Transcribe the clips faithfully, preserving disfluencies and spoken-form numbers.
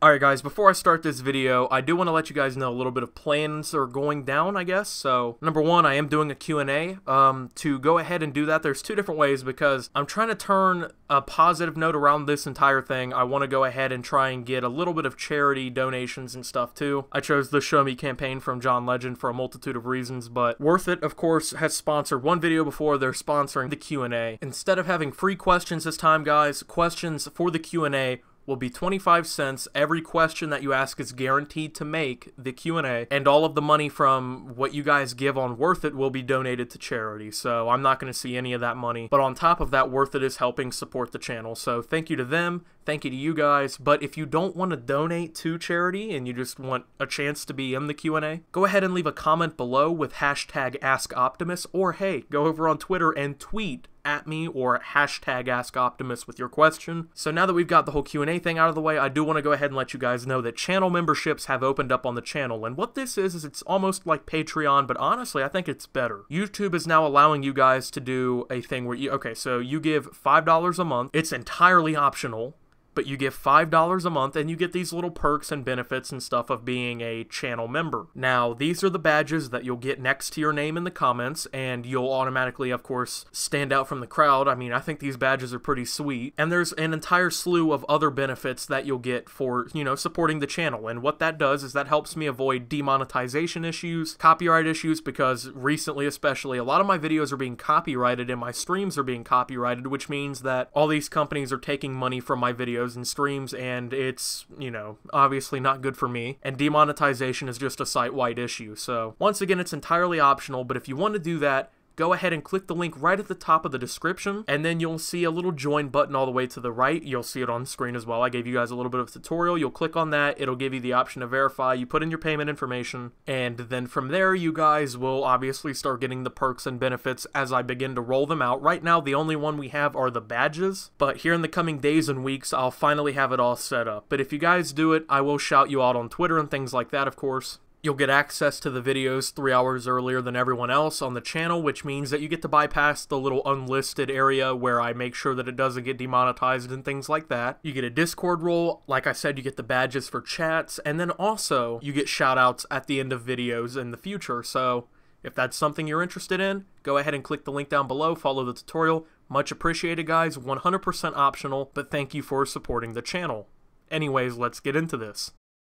Alright guys, before I start this video, I do want to let you guys know a little bit of plans are going down, I guess. So, number one, I am doing a Q and A. Um, to go ahead and do that, there's two different ways because I'm trying to turn a positive note around this entire thing. I want to go ahead and try and get a little bit of charity donations and stuff too. I chose the Show Me campaign from John Legend for a multitude of reasons, but Worth It, of course, has sponsored one video before. They're sponsoring the Q and A. Instead of having free questions this time, guys, questions for the Q and A will be twenty-five cents. Every question that you ask is guaranteed to make the Q and A, and all of the money from what you guys give on Worth It will be donated to charity, so I'm not going to see any of that money. But on top of that, Worth It is helping support the channel, so thank you to them, thank you to you guys. But if you don't want to donate to charity and you just want a chance to be in the Q and A, go ahead and leave a comment below with hashtag AskOptimus, or hey, go over on Twitter and tweet at me or hashtag AskOptimus with your question. So now that we've got the whole Q and A thing out of the way, I do want to go ahead and let you guys know that channel memberships have opened up on the channel, and what this is is it's almost like Patreon, but honestly I think it's better. YouTube is now allowing you guys to do a thing where you, okay, so you give five dollars a month, it's entirely optional, but you give five dollars a month and you get these little perks and benefits and stuff of being a channel member. Now, these are the badges that you'll get next to your name in the comments, and you'll automatically, of course, stand out from the crowd. I mean, I think these badges are pretty sweet. And there's an entire slew of other benefits that you'll get for, you know, supporting the channel. And what that does is that helps me avoid demonetization issues, copyright issues, because recently especially, a lot of my videos are being copyrighted and my streams are being copyrighted, which means that all these companies are taking money from my videos and streams, and it's, you know, obviously not good for me. And demonetization is just a site-wide issue. So once again, it's entirely optional, but if you want to do that, go ahead and click the link right at the top of the description, and then you'll see a little join button all the way to the right. You'll see it on screen as well. I gave you guys a little bit of a tutorial. You'll click on that. It'll give you the option to verify. You put in your payment information, and then from there, you guys will obviously start getting the perks and benefits as I begin to roll them out. Right now, the only one we have are the badges, but here in the coming days and weeks, I'll finally have it all set up. But if you guys do it, I will shout you out on Twitter and things like that, of course. You'll get access to the videos three hours earlier than everyone else on the channel, which means that you get to bypass the little unlisted area where I make sure that it doesn't get demonetized and things like that. You get a Discord role. Like I said, you get the badges for chats, and then also you get shout-outs at the end of videos in the future. So if that's something you're interested in, go ahead and click the link down below, follow the tutorial. Much appreciated, guys. one hundred percent optional, but thank you for supporting the channel. Anyways, let's get into this.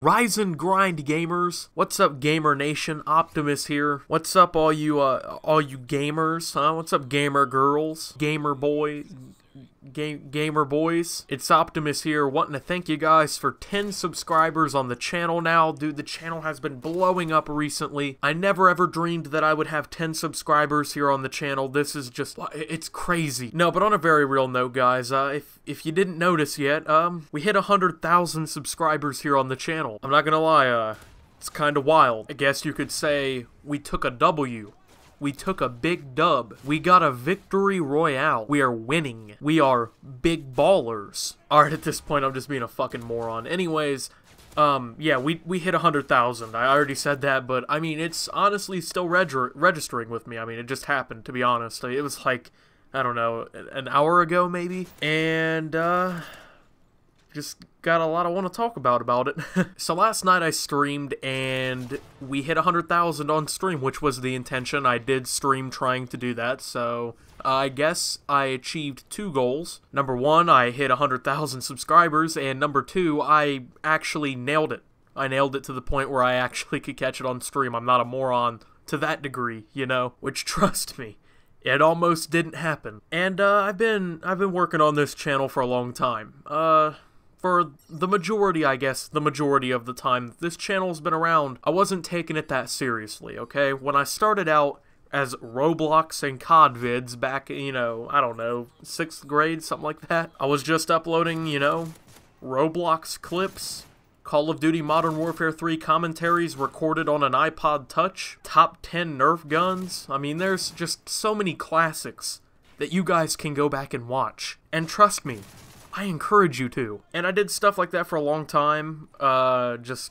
Rise and grind, gamers. What's up, Gamer Nation? Optimus here. What's up, all you uh, all you gamers, huh? What's up, gamer girls, gamer boys, game gamer boys? It's Optimus here, wanting to thank you guys for ten subscribers on the channel now. Dude, the channel has been blowing up recently. I never ever dreamed that I would have ten subscribers here on the channel. This is just, it's crazy. No, but on a very real note, guys, uh, if If you didn't notice yet, um, we hit one hundred thousand subscribers here on the channel. I'm not gonna lie, uh, it's kinda wild. I guess you could say we took a W. We took a big dub. We got a victory royale. We are winning. We are big ballers. Alright, at this point, I'm just being a fucking moron. Anyways, um, yeah, we, we hit one hundred thousand. I already said that, but, I mean, it's honestly still reg registering with me. I mean, it just happened, to be honest. It was like, I don't know, an hour ago maybe, and uh, just got a lot I want to talk about about it. So last night I streamed and we hit one hundred thousand on stream, which was the intention. I did stream trying to do that, so uh, I guess I achieved two goals. Number one, I hit one hundred thousand subscribers, and number two, I actually nailed it. I nailed it to the point where I actually could catch it on stream. I'm not a moron to that degree, you know, which, trust me, it almost didn't happen. And uh, I've been I've been working on this channel for a long time. Uh, for the majority, I guess, the majority of the time this channel's been around, I wasn't taking it that seriously. Okay, when I started out as Roblox and C O D vids back, you know, I don't know, sixth grade, something like that, I was just uploading, you know, Roblox clips, Call of Duty Modern Warfare three commentaries recorded on an iPod touch, top ten Nerf guns. I mean, there's just so many classics that you guys can go back and watch. And trust me, I encourage you to. And I did stuff like that for a long time, uh, just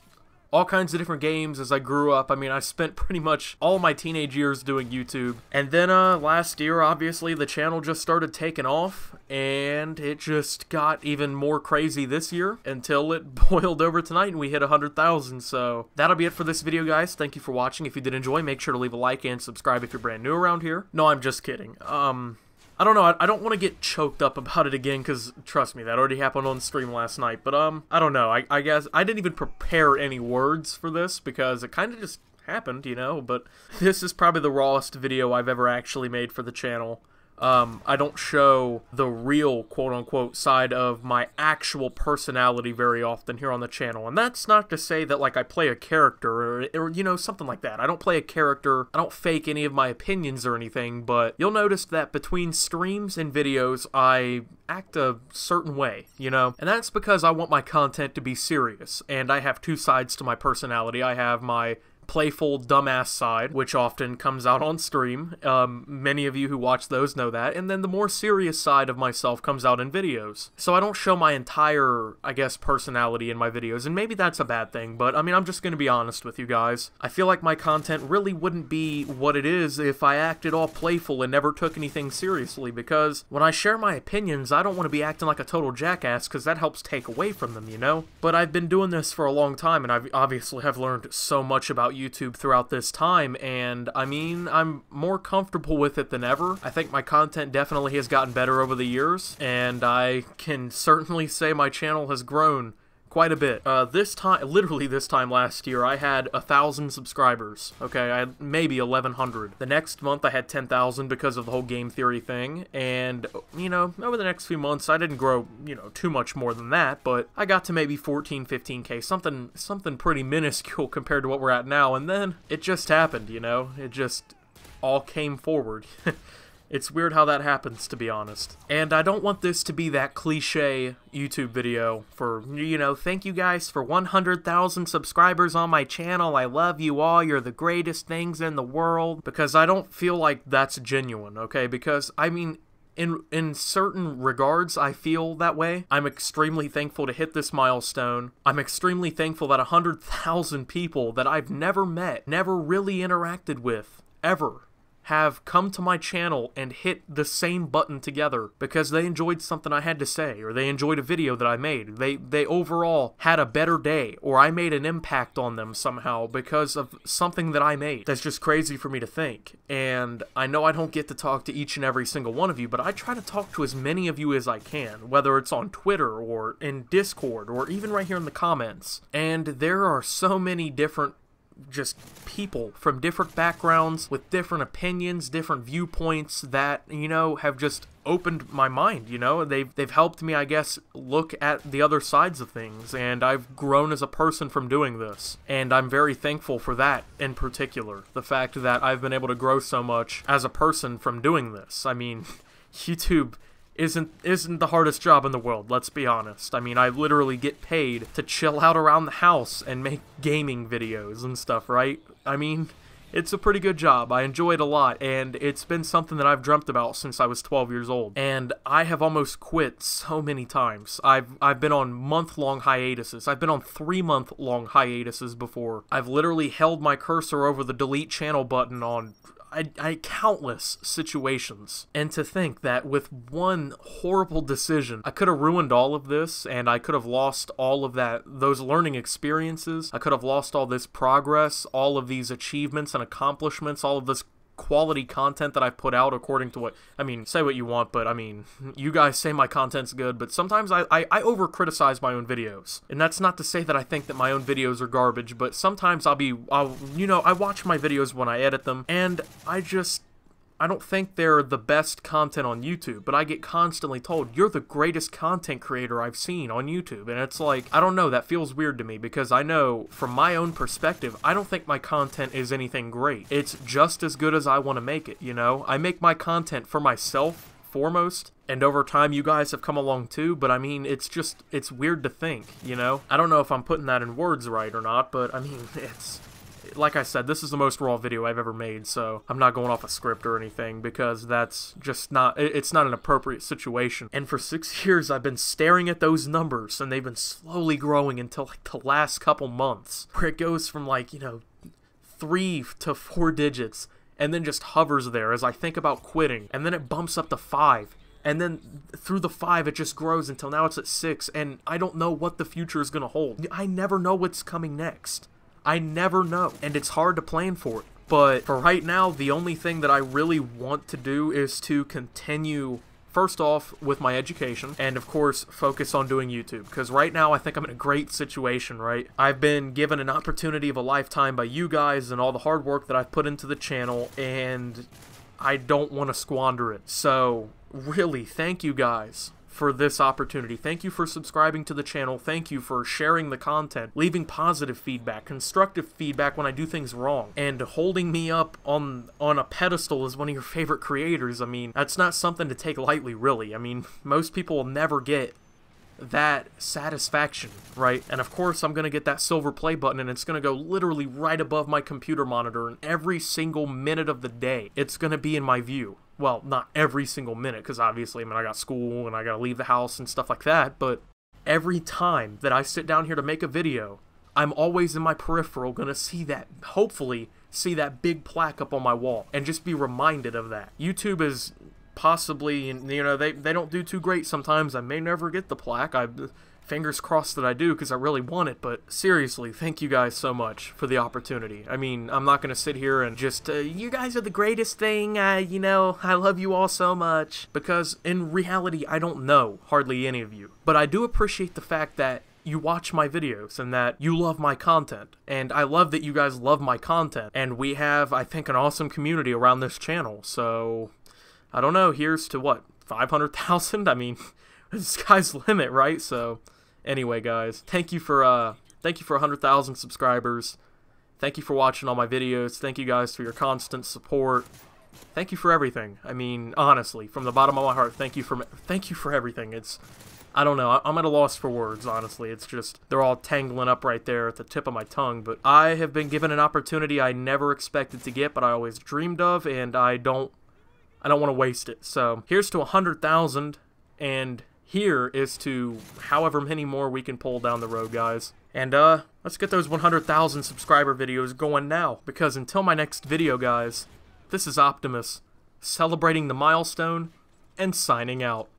all kinds of different games as I grew up. I mean, I spent pretty much all my teenage years doing YouTube. And then uh, last year, obviously, the channel just started taking off, and it just got even more crazy this year until it boiled over tonight and we hit one hundred thousand. So that'll be it for this video, guys. Thank you for watching. If you did enjoy, make sure to leave a like and subscribe if you're brand new around here. No, I'm just kidding. Um... I don't know, I, I don't want to get choked up about it again, because, trust me, that already happened on stream last night, but, um, I don't know, I, I guess, I didn't even prepare any words for this, because it kind of just happened, you know, but this is probably the rawest video I've ever actually made for the channel. Um, I don't show the real, quote-unquote, side of my actual personality very often here on the channel, and that's not to say that, like, I play a character, or, or, you know, something like that. I don't play a character, I don't fake any of my opinions or anything, but you'll notice that between streams and videos, I act a certain way, you know? And that's because I want my content to be serious, and I have two sides to my personality. I have my playful dumbass side, which often comes out on stream. Um, many of you who watch those know that. And then the more serious side of myself comes out in videos. So I don't show my entire, I guess, personality in my videos. And maybe that's a bad thing, but I mean, I'm just going to be honest with you guys. I feel like my content really wouldn't be what it is if I acted all playful and never took anything seriously, because when I share my opinions, I don't want to be acting like a total jackass, because that helps take away from them, you know? But I've been doing this for a long time, and I obviously have learned so much about you YouTube throughout this time, and I mean, I'm more comfortable with it than ever. I think my content definitely has gotten better over the years, and I can certainly say my channel has grown quite a bit. Uh, this time, literally this time last year, I had a thousand subscribers. Okay, I had maybe eleven hundred. The next month I had ten thousand because of the whole Game Theory thing, and, you know, over the next few months I didn't grow, you know, too much more than that, but I got to maybe fourteen, fifteen K, something, something pretty minuscule compared to what we're at now, and then it just happened, you know? It just all came forward. It's weird how that happens, to be honest. And I don't want this to be that cliche YouTube video for, you know, thank you guys for one hundred thousand subscribers on my channel, I love you all, you're the greatest things in the world, because I don't feel like that's genuine, okay? Because, I mean, In, in certain regards, I feel that way. I'm extremely thankful to hit this milestone. I'm extremely thankful that one hundred thousand people that I've never met, never really interacted with, ever, have come to my channel and hit the same button together because they enjoyed something I had to say, or they enjoyed a video that I made. They they overall had a better day, or I made an impact on them somehow because of something that I made. That's just crazy for me to think. And I know I don't get to talk to each and every single one of you, but I try to talk to as many of you as I can, whether it's on Twitter or in Discord or even right here in the comments. And there are so many different just people from different backgrounds with different opinions, different viewpoints that, you know, have just opened my mind, you know? They've, they've helped me, I guess, look at the other sides of things, and I've grown as a person from doing this, and I'm very thankful for that in particular, the fact that I've been able to grow so much as a person from doing this. I mean, YouTube isn't isn't the hardest job in the world, let's be honest. I mean, I literally get paid to chill out around the house and make gaming videos and stuff, right? I mean, it's a pretty good job. I enjoy it a lot, and it's been something that I've dreamt about since I was twelve years old. And I have almost quit so many times. I've I've been on month-long hiatuses. I've been on three-month-long hiatuses before. I've literally held my cursor over the delete channel button on I, I countless situations, and to think that with one horrible decision I could have ruined all of this, and I could have lost all of that, those learning experiences, I could have lost all this progress, all of these achievements and accomplishments, all of this quality content that I've put out according to what, I mean, say what you want, but I mean, you guys say my content's good, but sometimes I, I, I over-criticize my own videos, and that's not to say that I think that my own videos are garbage, but sometimes I'll be, I'll, you know, I watch my videos when I edit them, and I just, I don't think they're the best content on YouTube, but I get constantly told, you're the greatest content creator I've seen on YouTube, and it's like, I don't know, that feels weird to me, because I know, from my own perspective, I don't think my content is anything great. It's just as good as I want to make it, you know? I make my content for myself, foremost, and over time you guys have come along too, but I mean, it's just, it's weird to think, you know? I don't know if I'm putting that in words right or not, but I mean, it's... like I said, this is the most raw video I've ever made, so I'm not going off a script or anything, because that's just not, it's not an appropriate situation. And for six years, I've been staring at those numbers, and they've been slowly growing until like the last couple months, where it goes from like, you know, three to four digits, and then just hovers there as I think about quitting, and then it bumps up to five. And then through the five, it just grows until now it's at six, and I don't know what the future is going to hold. I never know what's coming next. I never know, and it's hard to plan for it. But for right now, the only thing that I really want to do is to continue, first off, with my education, and of course, focus on doing YouTube, because right now I think I'm in a great situation, right? I've been given an opportunity of a lifetime by you guys and all the hard work that I've put into the channel, and I don't want to squander it. So really, thank you guys for this opportunity. Thank you for subscribing to the channel. Thank you for sharing the content, leaving positive feedback, constructive feedback when I do things wrong, and holding me up on on a pedestal as one of your favorite creators. I mean, that's not something to take lightly, really. I mean, most people will never get that satisfaction, right? And of course, I'm gonna get that silver play button, and it's gonna go literally right above my computer monitor, and every single minute of the day, it's gonna be in my view. Well, not every single minute, because obviously, I mean, I got school, and I gotta leave the house, and stuff like that, but every time that I sit down here to make a video, I'm always in my peripheral gonna see that, hopefully, see that big plaque up on my wall, and just be reminded of that. YouTube is possibly, and you know, they, they don't do too great sometimes. I may never get the plaque. I, fingers crossed that I do, because I really want it, but seriously, thank you guys so much for the opportunity. I mean, I'm not going to sit here and just, uh, you guys are the greatest thing, uh, you know, I love you all so much, because in reality, I don't know hardly any of you, but I do appreciate the fact that you watch my videos and that you love my content, and I love that you guys love my content, and we have, I think, an awesome community around this channel, so I don't know, here's to what, five hundred thousand? I mean, the sky's the limit, right? So, anyway, guys, thank you for, uh, thank you for one hundred thousand subscribers. Thank you for watching all my videos. Thank you guys for your constant support. Thank you for everything. I mean, honestly, from the bottom of my heart, thank you for, thank you for everything. It's, I don't know, I'm at a loss for words, honestly. It's just, they're all tangling up right there at the tip of my tongue, but I have been given an opportunity I never expected to get, but I always dreamed of, and I don't, I don't want to waste it. So here's to one hundred thousand, and here is to however many more we can pull down the road, guys. And uh, let's get those one hundred thousand subscriber videos going now, because until my next video, guys, this is Optimus, celebrating the milestone and signing out.